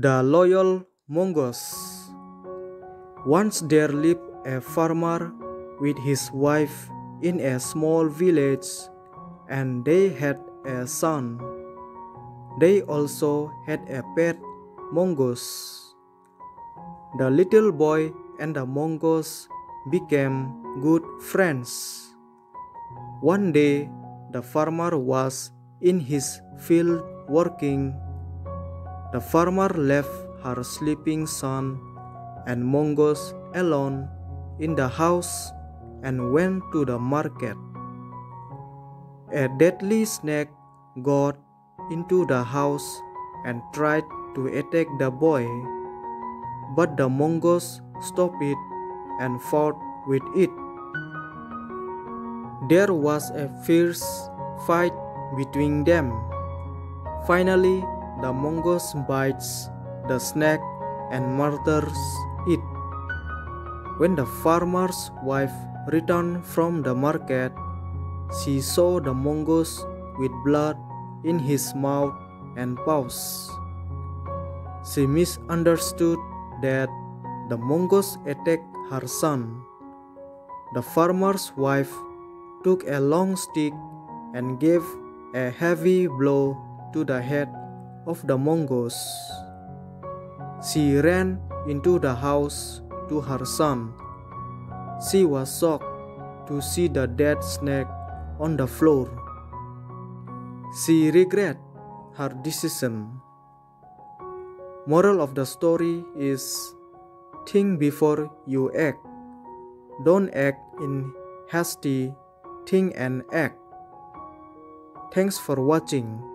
The Loyal Mongols. Once there lived a farmer with his wife in a small village, and they had a son. They also had a pet mongoose. The little boy and the mongoose became good friends. One day, the farmer was in his field working. The farmer left her sleeping son and mongoose alone in the house and went to the market. A deadly snake got into the house and tried to attack the boy, but the mongoose stopped it and fought with it. There was a fierce fight between them. Finally, the mongoose bites the snake and murders it. When the farmer's wife returned from the market, she saw the mongoose with blood in his mouth and paws. She misunderstood that the mongoose attacked her son. The farmer's wife took a long stick and gave a heavy blow to the head of the mongoose. She ran into the house to her son. She was shocked to see the dead snake on the floor. She regretted her decision. Moral of the story is, think before you act. Don't act in hasty, think and act. Thanks for watching.